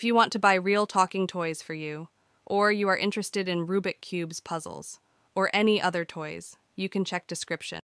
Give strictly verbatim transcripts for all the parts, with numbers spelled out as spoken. if you want to buy real talking toys for you, or you are interested in Rubik's Cubes puzzles, or any other toys, you can check description.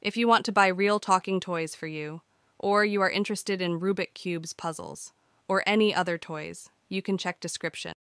If you want to buy real talking toys for you, or you are interested in Rubik's Cubes puzzles, or any other toys, you can check description.